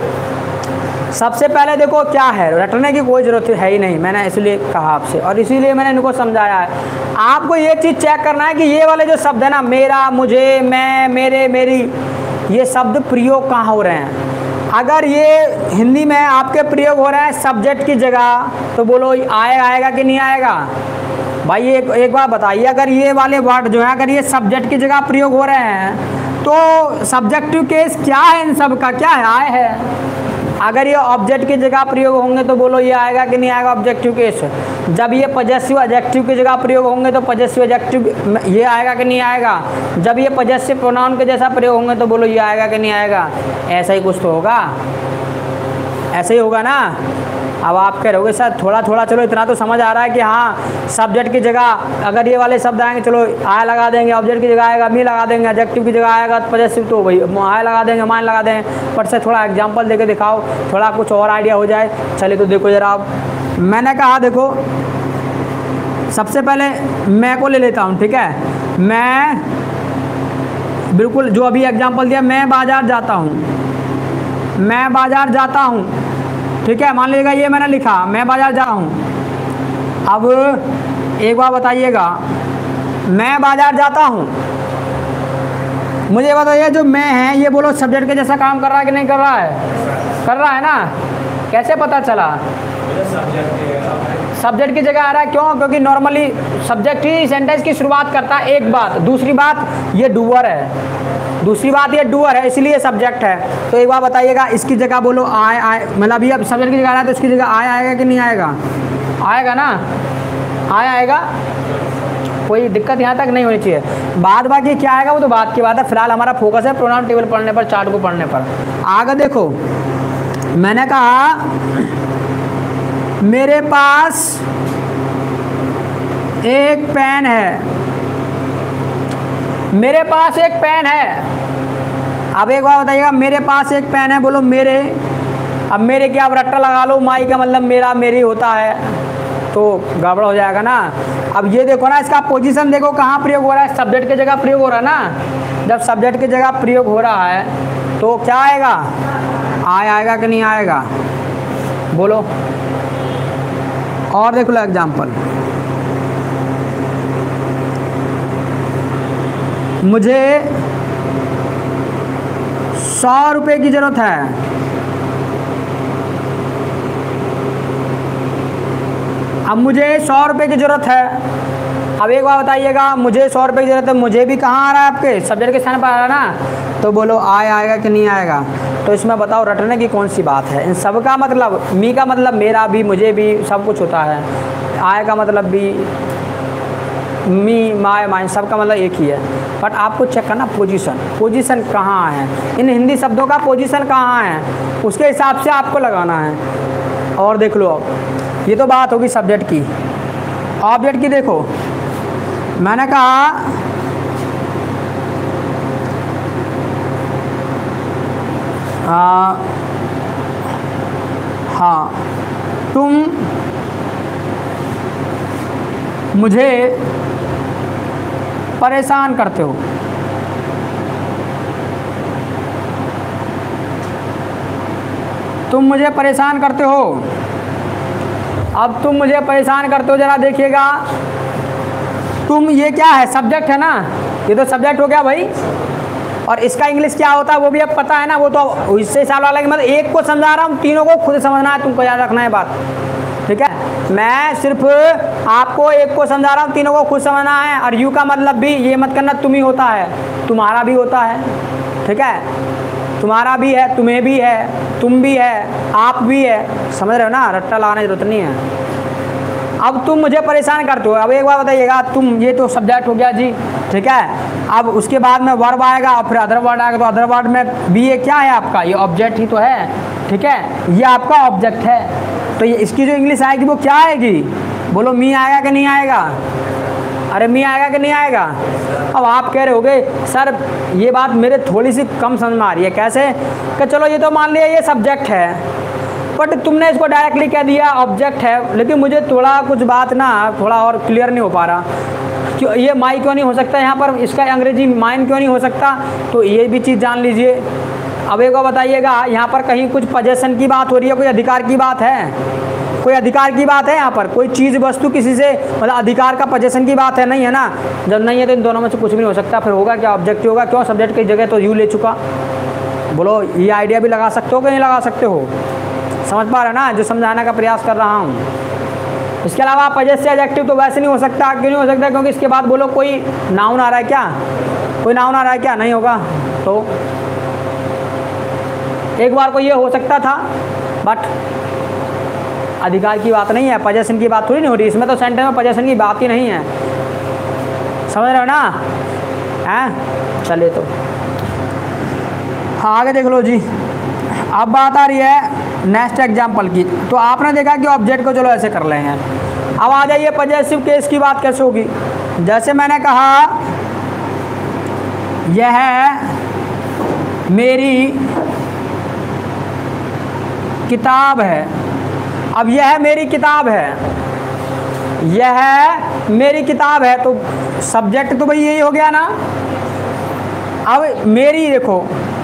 सबसे पहले देखो क्या है, रटने की कोई ज़रूरत है ही नहीं, मैंने इसलिए कहा आपसे, और इसीलिए मैंने इनको समझाया है। आपको ये चीज़ चेक करना है कि ये वाले जो शब्द है ना, मेरा, मुझे, मैं, मेरे, मेरी, ये शब्द प्रयोग कहाँ हो रहे हैं। अगर ये हिंदी में आपके प्रयोग हो रहे हैं सब्जेक्ट की जगह, तो बोलो आए आएगा कि नहीं आएगा भाई, एक एक बार बताइए, अगर ये वाले वर्ड जो है अगर ये सब्जेक्ट की जगह प्रयोग हो रहे हैं तो सब्जेक्टिव केस क्या है, इन सब का क्या है, आय है। अगर ये ऑब्जेक्ट की जगह प्रयोग होंगे तो बोलो ये आएगा कि नहीं आएगा ऑब्जेक्टिव केस। जब ये पजेसिव एडजेक्टिव की जगह प्रयोग होंगे तो पजेसिव एडजेक्टिव ये आएगा कि नहीं आएगा। जब ये पजेसिव प्रोनाउन के जैसा प्रयोग होंगे तो बोलो ये आएगा कि नहीं आएगा। ऐसा ही कुछ तो होगा, ऐसे ही होगा ना। अब आप कह रहोगे सर थोड़ा थोड़ा, चलो इतना तो समझ आ रहा है कि हाँ सब्जेक्ट की जगह अगर ये वाले शब्द आएंगे चलो आय लगा देंगे, ऑब्जेक्ट की जगह आएगा मी लगा देंगे, एडजेक्टिव की जगह आएगा तो पजेसिव तो भाई आय लगा देंगे मान लगा देंगे। पर सर थोड़ा एग्जांपल देके दिखाओ, थोड़ा कुछ और आइडिया हो जाए। चलिए तो देखो जरा, आप मैंने कहा देखो सबसे पहले मैं को ले लेता हूँ, ठीक है। मैं बिल्कुल जो अभी एग्जाम्पल दिया, मैं बाज़ार जाता हूँ, मैं बाज़ार जाता हूँ, ठीक है। मान लीजिएगा ये मैंने लिखा मैं बाज़ार जा रहा हूँ। अब एक बार बताइएगा मैं बाज़ार जाता हूँ, मुझे बताइए जो मैं है ये बोलो सब्जेक्ट के जैसा काम कर रहा है कि नहीं कर रहा है, कर रहा है ना। कैसे पता चला? सब्जेक्ट की जगह आ रहा है, क्यों? क्योंकि नॉर्मली सब्जेक्ट ही सेंटेंस की शुरुआत करता है। एक बात, दूसरी बात ये डूअर है, दूसरी बात ये डूअर है इसलिए सब्जेक्ट है। तो एक बार बताइएगा इसकी जगह बोलो आए आए, मतलब ये अब सब्जेक्ट की जगह आ रहा है तो इसकी जगह आए आएगा कि नहीं आएगा? आएगा ना, आए आएगा, कोई दिक्कत यहाँ तक नहीं होनी चाहिए। बाद बाकी क्या आएगा वो तो बात की बात है, फिलहाल हमारा फोकस है प्रोनाउन टेबल पढ़ने पर, चार्ट को पढ़ने पर। आगे देखो मैंने कहा मेरे पास एक पेन है, मेरे पास एक पेन है। अब एक बार बताइएगा मेरे पास एक पेन है, बोलो मेरे। अब मेरे क्या आप रट्टा लगा लो, माई का मतलब मेरा मेरी होता है तो गड़बड़ हो जाएगा ना। अब ये देखो ना इसका पोजीशन देखो कहाँ प्रयोग हो रहा है, सब्जेक्ट की जगह प्रयोग हो रहा है ना। जब सब्जेक्ट की जगह प्रयोग हो रहा है तो क्या आएगा? आए आएगा कि नहीं आएगा बोलो। और देख लो एग्जाम्पल, मुझे सौ रुपये की जरूरत है। अब मुझे सौ रुपये की जरूरत है। अब एक बार बताइएगा मुझे सौ रुपये की जरूरत है, मुझे भी कहाँ आ रहा है? आपके सब्जेक्ट के स्थान पर आ रहा है ना, तो बोलो आए आएगा कि नहीं आएगा। तो इसमें बताओ रटने की कौन सी बात है? इन सब का मतलब, मी का मतलब मेरा भी, मुझे भी, सब कुछ होता है। आय का मतलब भी, मी माय माइन, सब का मतलब एक ही है। बट आपको चेक करना पोजीशन, पोजीशन कहाँ है, इन हिंदी शब्दों का पोजीशन कहाँ है उसके हिसाब से आपको लगाना है। और देख लो अब ये तो बात होगी सब्जेक्ट की, ऑब्जेक्ट की देखो मैंने कहा हाँ हाँ तुम मुझे परेशान करते हो। तुम मुझे परेशान करते हो। अब तुम मुझे परेशान करते हो जरा देखिएगा, तुम ये क्या है? सब्जेक्ट है ना, ये तो सब्जेक्ट हो गया भाई। और इसका इंग्लिश क्या होता है वो भी अब पता है ना, वो तो इससे साल वाला, मतलब एक को समझा रहा हूँ, तीनों को खुद समझना है, तुमको याद रखना है बात, ठीक है। मैं सिर्फ आपको एक को समझा रहा हूँ, तीनों को खुद समझना है। और यू का मतलब भी ये मत करना तुम ही होता है, तुम्हारा भी होता है, ठीक है। तुम्हारा भी है, तुम्हें भी है, तुम भी है, आप भी है, समझ रहे हो ना, रट्टा लगाने की जरूरत नहीं है। अब तुम मुझे परेशान करते हो, अब एक बार बताइएगा तुम, ये तो सब्जेक्ट हो गया जी, ठीक है। अब उसके बाद में वर्ब आएगा और फिर अदर वर्ड आएगा, तो अदर वर्ड में भी ये क्या है आपका? ये ऑब्जेक्ट ही तो है, ठीक है, ये आपका ऑब्जेक्ट है। तो ये इसकी जो इंग्लिश आएगी वो क्या आएगी? बोलो मी आएगा कि नहीं आएगा? अरे मी आएगा कि नहीं आएगा? अब आप कह रहे होगे सर ये बात मेरे थोड़ी सी कम समझ में आ रही है, कैसे? कि चलो ये तो मान लिया ये सब्जेक्ट है, बट तुमने इसको डायरेक्टली कह दिया ऑब्जेक्ट है, लेकिन मुझे थोड़ा कुछ बात ना थोड़ा और क्लियर नहीं हो पा रहा, क्यों ये माई क्यों नहीं हो सकता यहाँ पर, इसका अंग्रेजी माइन क्यों नहीं हो सकता? तो ये भी चीज़ जान लीजिए। अब एक बार बताइएगा यहाँ पर कहीं कुछ पजेशन की बात हो रही है, कोई अधिकार की बात है, कोई अधिकार की बात है यहाँ पर, कोई चीज़ वस्तु किसी से, मतलब अधिकार का पजेशन की बात है, नहीं है ना। जब नहीं है तो इन दोनों में से कुछ भी नहीं हो सकता, फिर होगा क्या? ऑब्जेक्ट होगा, क्यों? सब्जेक्ट की जगह तो यू ले चुका। बोलो ये आइडिया भी लगा सकते हो कि नहीं लगा सकते हो? समझ पा रहे हो ना जो समझाने का प्रयास कर रहा हूँ। इसके अलावा पजेसिव एडजेक्टिव तो वैसे नहीं हो सकता, क्यों नहीं हो सकता? क्योंकि इसके बाद बोलो कोई नाउन आ रहा है क्या, कोई नाउन आ रहा है क्या? नहीं होगा। तो एक बार को ये हो सकता था, बट अधिकार की बात नहीं है, पोजेशन की बात थोड़ी नहीं हो रही इसमें, तो सेंटेंस में पोजेशन की बात ही नहीं है, समझ रहे हो ना। हैं चलिए तो आगे देख लो जी। अब बात आ रही है नेक्स्ट एग्जाम्पल की। तो आपने देखा कि ऑब्जेक्ट को चलो ऐसे कर रहे हैं, अब आ जाइए पजेसिव केस की बात कैसे होगी। जैसे मैंने कहा यह मेरी किताब है, अब यह मेरी किताब है, यह मेरी किताब है, तो सब्जेक्ट तो भाई यही हो गया ना। अब मेरी देखो,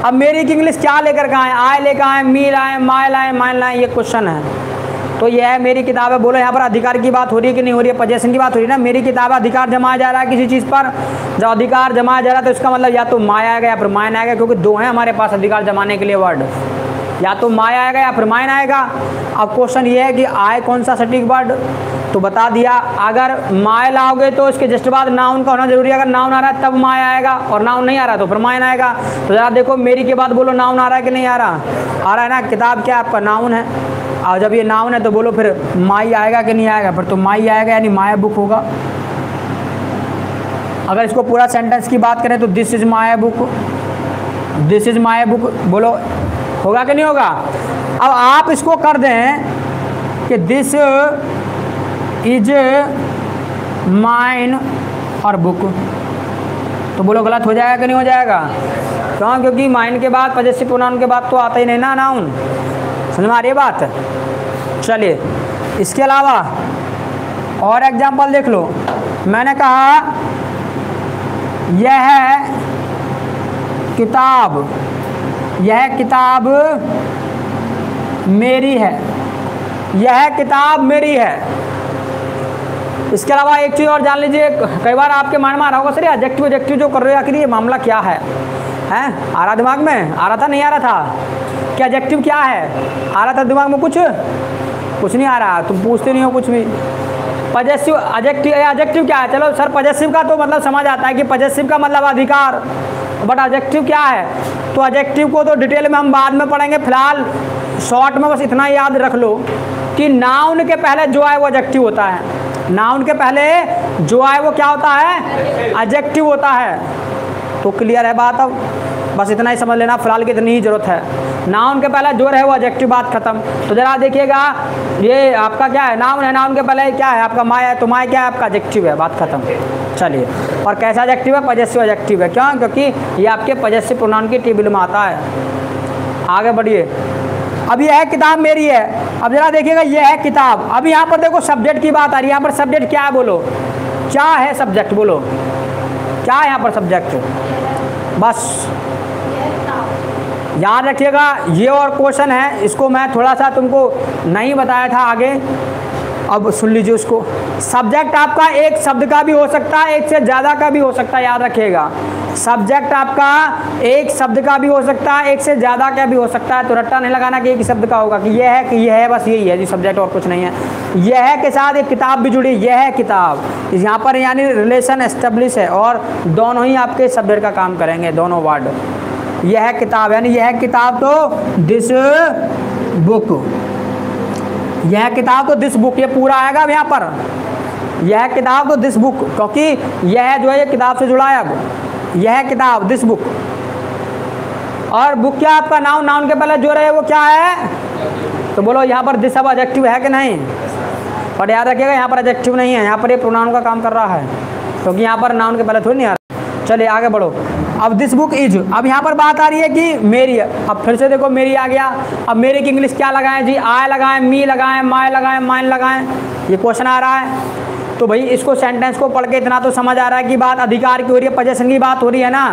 अब मेरी की इंग्लिश क्या लेकर के आए, आए लेकर आए, मी लाए, माए लाए, माइन लाए, ये क्वेश्चन है। तो यह मेरी किताब है, बोलो यहाँ पर अधिकार की बात हो रही है कि नहीं हो रही है, पोजेशन की बात हो रही है ना। मेरी किताब है, अधिकार जमाया जा रहा है किसी चीज़ पर, जब अधिकार जमाया जा रहा है तो इसका मतलब या तो माया आएगा या फिर माइन आएगा, क्योंकि दो हैं हमारे पास अधिकार जमाने के लिए वर्ड, या तो माया आएगा या फिर माइन आएगा। अब क्वेश्चन ये है कि आए कौन सा सटीक वर्ड, तो बता दिया अगर माया लाओगे तो इसके जस्ट बाद नाउन का होना जरूरी है, अगर नाउन आ रहा है तब माया आएगा, और नाउन नहीं आ रहा तो फिर माइन आएगा। तो जरा देखो मेरी के बाद बोलो नाउन आ रहा है कि नहीं आ रहा, आ रहा है ना, किताब क्या आपका नाउन है, और जब ये नाउन है तो बोलो फिर माई आएगा कि नहीं आएगा, फिर तो माई आएगा यानी माया बुक होगा। अगर इसको पूरा सेंटेंस की बात करें तो this is my book, this is my book, बोलो होगा कि नहीं होगा। अब आप इसको कर दें कि दिस इज माइन और बुक, तो बोलो गलत हो जाएगा कि नहीं हो जाएगा, क्यों, क्योंकि माइन के बाद पजेसिव प्रोनाउन के बाद तो आता ही नहीं ना नाउन, समझ में आ रही है बात। चलिए इसके अलावा और एग्जांपल देख लो। मैंने कहा यह किताब, यह किताब मेरी है, यह किताब मेरी है। इसके अलावा एक चीज़ और जान लीजिए, कई बार आपके मन में आ रहा होगा सर एडजेक्टिव एडजेक्टिव जो कर रहे हो आखिर ये मामला क्या है, हैं आ रहा दिमाग में, आ रहा था नहीं आ रहा था, क्या एडजेक्टिव क्या है, आ रहा था दिमाग में कुछ कुछ नहीं आ रहा, तुम पूछते नहीं हो कुछ भी। पजेसिव एडजेक्टिव एडजेक्टिव क्या है, चलो सर पजेसिव का तो मतलब समझ आता है कि पजेसिव का मतलब अधिकार, बट एडजेक्टिव क्या है, तो एडजेक्टिव को तो डिटेल में हम बाद में पढ़ेंगे, फिलहाल शॉर्ट में बस इतना याद रख लो कि नाउन के पहले जो है वो एडजेक्टिव होता है, नाउन के पहले जो आए वो क्या होता है, एडजेक्टिव होता है। तो क्लियर है बात, अब बस इतना ही समझ लेना, फिलहाल की इतनी ही जरूरत है। नाउन के पहले जो रहे वो एडजेक्टिव, बात खत्म। तो जरा देखिएगा ये आपका क्या है, नाउन है, नाउन के पहले क्या है आपका माया है, तो माया क्या है आपका एडजेक्टिव है, बात खत्म। चलिए, और कैसा एडजेक्टिव है, पजेसिव एडजेक्टिव है, क्यों, क्योंकि ये आपके पजेसिव प्रोनाउन की टेबल में आता है। आगे बढ़िए, अब यह है किताब मेरी है, अब जरा देखिएगा यह है किताब, अब यहाँ पर देखो सब्जेक्ट की बात आ रही है, यहाँ पर सब्जेक्ट क्या है, बोलो क्या है सब्जेक्ट, बोलो क्या है यहाँ पर सब्जेक्ट, बस याद रखिएगा ये और क्वेश्चन है, इसको मैं थोड़ा सा तुमको नहीं बताया था आगे, अब सुन लीजिए उसको। सब्जेक्ट आपका एक शब्द का भी हो सकता है, एक से ज़्यादा का भी हो सकता है, याद रखिएगा सब्जेक्ट आपका एक शब्द का भी हो सकता है, एक से ज़्यादा का भी हो सकता है, तो रट्टा नहीं लगाना कि एक शब्द का होगा, कि यह है कि यह है, बस यही है जी सब्जेक्ट और कुछ नहीं है। यह है के साथ एक किताब भी जुड़ी, यह है किताब, यहाँ पर यानी रिलेशन एस्टेब्लिश है, और दोनों ही आपके सब्जेक्ट का काम करेंगे, दोनों वर्ड। यह है किताब यानी यह किताब तो दिस बुक, यह किताब तो दिस बुक, ये पूरा आएगा अब यहाँ पर, यह किताब तो दिस बुक, क्योंकि यह जो है ये किताब से जुड़ा है, अब यह किताब दिस बुक, और बुक क्या आपका नाउन, नाउन के पहले जो रहे वो क्या है, तो बोलो यहाँ पर दिस अब एडजेक्टिव है कि नहीं, और याद रखिएगा यहाँ पर एडजेक्टिव नहीं है, यहाँ पर ये प्रोनाउन का काम कर रहा है, क्योंकि तो यहाँ पर नाउन के पहले थोड़ी नहीं आ रहा। चलिए आगे बढ़ो, अब दिस बुक इज, अब यहाँ पर बात आ रही है कि मेरी, अब फिर से देखो मेरी आ गया, अब मेरी की इंग्लिश क्या लगाएं जी, आय लगाएं, मी लगाएं, माय लगाएं, माइन लगाएं, ये क्वेश्चन आ रहा है। तो भाई इसको सेंटेंस को पढ़ के इतना तो समझ आ रहा है कि बात अधिकार की हो रही है, पोजेशन की बात हो रही है ना,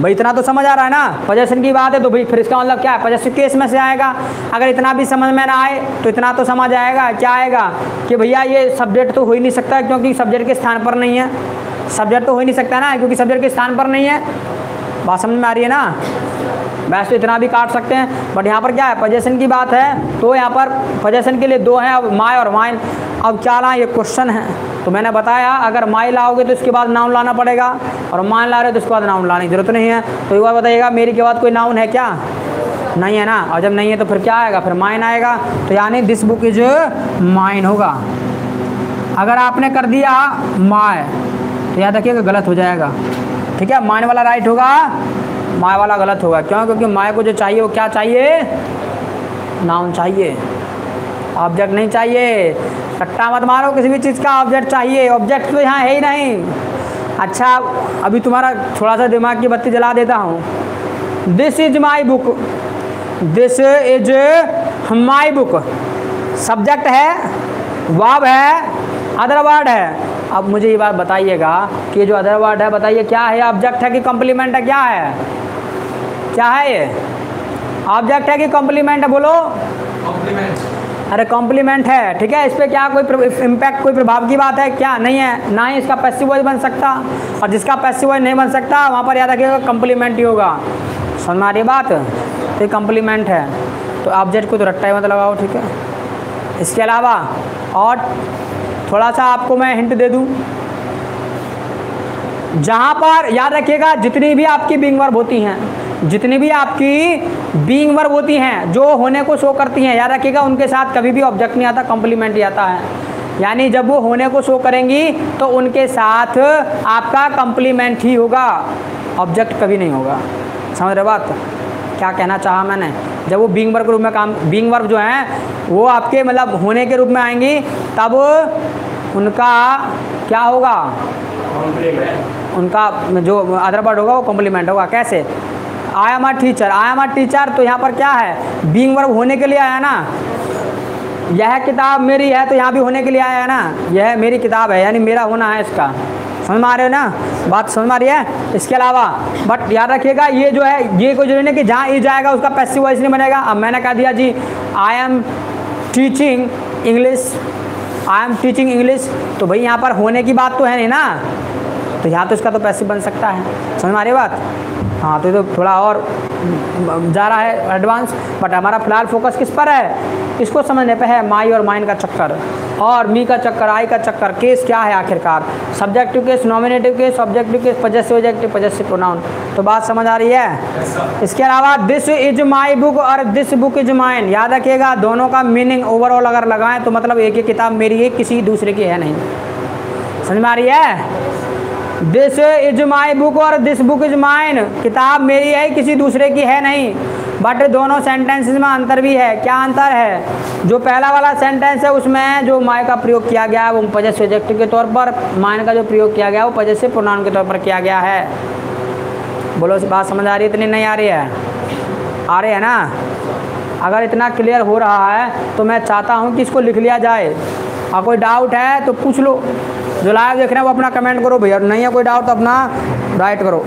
भाई इतना तो समझ आ रहा है ना, पोजेशन की बात है तो भाई फिर इसका मतलब क्या है, पोजेसिव केस में से आएगा। अगर इतना भी समझ में ना आए तो इतना तो समझ आएगा, क्या आएगा कि भैया ये सब्जेक्ट तो हो ही नहीं सकता, क्योंकि सब्जेक्ट के स्थान पर नहीं है, सब्जेक्ट तो हो ही नहीं सकता ना, क्योंकि सब्जेक्ट के स्थान पर नहीं है, बात समझ में आ रही है ना। वैसे तो इतना भी काट सकते हैं, बट यहाँ पर क्या है पोजेशन की बात है, तो यहाँ पर पोजेशन के लिए दो हैं, अब माय और माइन, अब क्या लाएं ये क्वेश्चन है। तो मैंने बताया अगर माई लाओगे तो इसके बाद नाउन लाना पड़ेगा, और मान ला रहे हो तो उसके बाद नाउन लाने की जरूरत नहीं है। तो एक बार बताइएगा मेरी के बाद कोई नाउन है क्या, नहीं है ना, और जब नहीं है तो फिर क्या आएगा, फिर माइन आएगा, तो यानी दिस बुक इज माइन होगा। अगर आपने कर दिया माय तो याद रखिएगा गलत हो जाएगा, ठीक है। माइन वाला राइट होगा, माय वाला गलत होगा, क्यों? क्योंकि माय को जो चाहिए वो क्या चाहिए, नाउन चाहिए, ऑब्जेक्ट नहीं चाहिए। सट्टा मत मारो किसी भी चीज़ का, ऑब्जेक्ट चाहिए, ऑब्जेक्ट तो यहाँ है ही नहीं। अच्छा अभी तुम्हारा थोड़ा सा दिमाग की बत्ती जला देता हूँ। This is my book, this is my book, subject है, वर्ब है, अदर वर्ड है। अब मुझे ये बात बताइएगा कि ये जो अदर वर्ड है बताइए क्या है, ऑब्जेक्ट है कि कॉम्प्लीमेंट है, क्या है, क्या है ये, ऑब्जेक्ट है कि कॉम्प्लीमेंट है, बोलो। कॉम्प्लीमेंट, अरे कॉम्प्लीमेंट है, ठीक है। इस पर क्या कोई इम्पैक्ट, कोई प्रभाव की बात है क्या, नहीं है, ना ही इसका पैसिव वॉइस बन सकता, और जिसका पैसिव वॉइस नहीं बन सकता वहाँ पर याद रखिएगा कॉम्प्लीमेंट ही होगा। समझ आ रही बात, तो कॉम्प्लीमेंट है तो ऑब्जेक्ट को तो रट्टा ही मत लगाओ, ठीक है। इसके अलावा और थोड़ा सा आपको मैं हिंट दे दूं, जहाँ पर याद रखिएगा जितनी भी आपकी बीइंग वर्ब होती हैं, जितनी भी आपकी बीइंग वर्ब होती हैं जो होने को शो करती हैं, याद रखिएगा उनके साथ कभी भी ऑब्जेक्ट नहीं आता, कॉम्प्लीमेंट ही आता है। यानी जब वो होने को शो करेंगी तो उनके साथ आपका कॉम्प्लीमेंट ही होगा, ऑब्जेक्ट कभी नहीं होगा। समझ रहे बात, क्या कहना चाहा मैंने, जब वो बीइंग वर्ब के रूप में काम, बीइंग वर्ब जो हैं वो आपके मतलब होने के रूप में आएंगी तब उनका क्या होगा, उनका जो अदर वर्ड होगा वो कॉम्प्लीमेंट होगा। कैसे, I am a teacher, I am a teacher, तो यहाँ पर क्या है, बीइंग वर्ब होने के लिए आया ना, यह किताब मेरी है तो यहाँ भी होने के लिए आया है ना, यह मेरी किताब है यानी मेरा होना है इसका। समझ में आ रहे हो ना बात, समझ में आ रही है। इसके अलावा बट याद रखिएगा ये जो है ये कोई जरूरी नहीं कि जहाँ ये जाएगा उसका पैसिव वॉइस नहीं बनेगा। अब मैंने कह दिया जी I am teaching English, I am teaching English, तो भाई यहाँ पर होने की बात तो है नहीं ना, तो यहाँ तो इसका तो पैसिव बन सकता है। समझ में आ रही बात, हाँ तो ये तो थोड़ा और जा रहा है एडवांस, बट हमारा फिलहाल फोकस किस पर है, इसको समझने पे है। माई और माइन का चक्कर, और मी का चक्कर, आई का चक्कर, केस क्या है आखिरकार, subjective case, nominative case, objective case, possessive adjective, possessive pronoun. तो बात समझ आ रही है। yes, इसके अलावा दिस इज माई बुक और दिस बुक इज माइन, याद रखिएगा दोनों का मीनिंग ओवरऑल अगर लगाएं तो मतलब एक ही किताब मेरी है, किसी दूसरे की है नहीं। समझ में आ रही है, दिस इज माई बुक और दिस बुक इज माइन, किताब मेरी है किसी दूसरे की है नहीं, बट दोनों सेंटेंसेस में अंतर भी है। क्या अंतर है, जो पहला वाला सेंटेंस है उसमें जो माई का प्रयोग किया गया है वो पजेसिव एडजेक्टिव के तौर पर, माइन का जो प्रयोग किया गया है वो पजेसिव प्रोनाउन के तौर पर किया गया है। बोलो बात समझ आ रही है, इतनी नहीं आ रही है, आ रही है ना। अगर इतना क्लियर हो रहा है तो मैं चाहता हूँ कि इसको लिख लिया जाए, और कोई डाउट है तो पूछ लो, जो लाइव देख रहे हैं वो अपना कमेंट करो भैया, नहीं है कोई डाउट तो अपना राइट करो,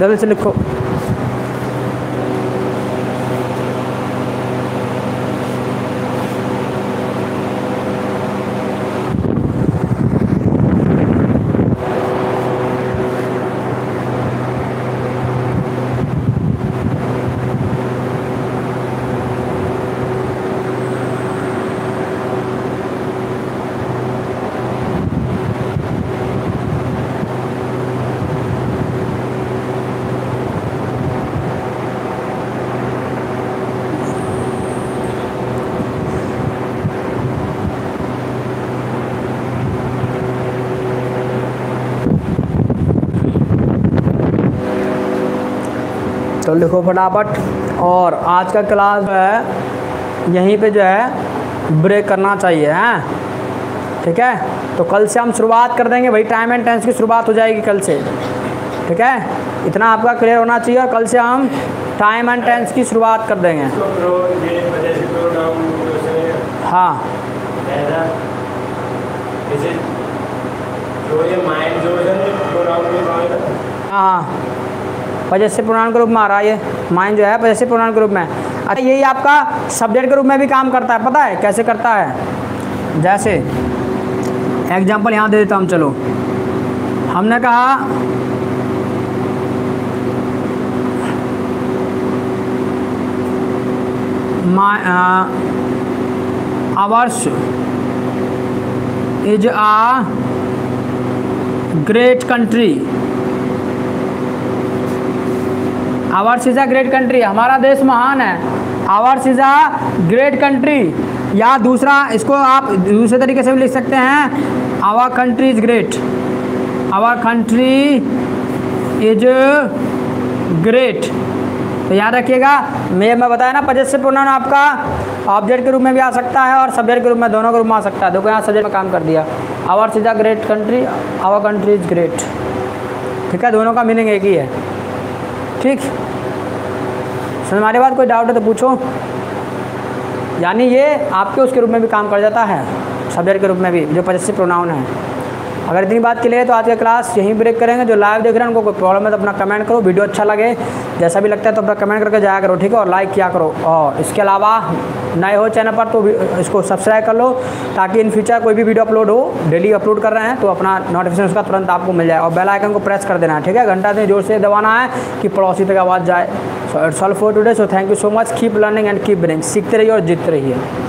जल्दी से लिखो। तो लिखो फटाफट, और आज का क्लास जो है यहीं पे जो है ब्रेक करना चाहिए, हैं ठीक है। तो कल से हम शुरुआत कर देंगे भाई, टाइम एंड टेंस की शुरुआत हो जाएगी कल से, ठीक है। इतना आपका क्लियर होना चाहिए, और कल से हम टाइम एंड टेंस की शुरुआत कर देंगे। हाँ हाँ पजेसिव प्रोनाउन के रूप में आ रहा है ये, माइन जो है पजेसिव प्रोनाउन के रूप में। अच्छा यही आपका सब्जेक्ट के रूप में भी काम करता है, पता है कैसे करता है। जैसे एग्जांपल यहाँ दे देता हूँ, चलो हमने कहा ours is a great country, ours is a great country, हमारा देश महान है। Ours is a great country, या दूसरा इसको आप दूसरे तरीके से भी लिख सकते हैं, our country is great, our country is great. तो याद रखिएगा, मैं मैं बताया ना पजेसिव प्रोनाउन आपका ऑब्जेक्ट के रूप में भी आ सकता है और सब्जेक्ट के रूप में, दोनों के रूप में आ सकता है। देखो यहाँ सब्जेक्ट में काम कर दिया, ours is a great country, our country is great, ठीक है, दोनों का मीनिंग एक ही है। ठीक, सर हमारे बाद कोई डाउट है तो पूछो। यानी ये आपके उसके रूप में भी काम कर जाता है, सब्जेक्ट के रूप में भी, जो पजेसिव प्रोनाउन है। अगर इतनी बात क्लियर है तो आज का क्लास यहीं ब्रेक करेंगे। जो लाइव देख रहे हैं उनको कोई प्रॉब्लम है तो अपना कमेंट करो, वीडियो अच्छा लगे जैसा भी लगता है तो अपना कमेंट करके जाया करो, ठीक है, और लाइक किया करो। और इसके अलावा नए हो चैनल पर तो इसको सब्सक्राइब कर लो, ताकि इन फ्यूचर कोई भी वीडियो अपलोड हो, डेली अपलोड कर रहे हैं तो अपना नोटिफिकेशन उसका तुरंत आपको मिल जाए। और बेल आइकन को प्रेस कर देना है, ठीक है, घंटा से जोर से दबाना है कि पड़ोसी तक आवाज़ जाए। So it's all for today, so thank you so much, keep learning and keep winning, सीखते रहिए और जीतते रहिए।